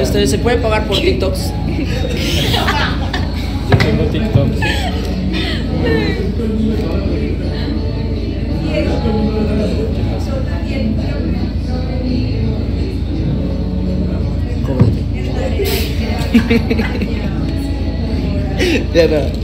Esto se puede pagar por TikToks. Yo tengo TikToks. Cómete. Ya no.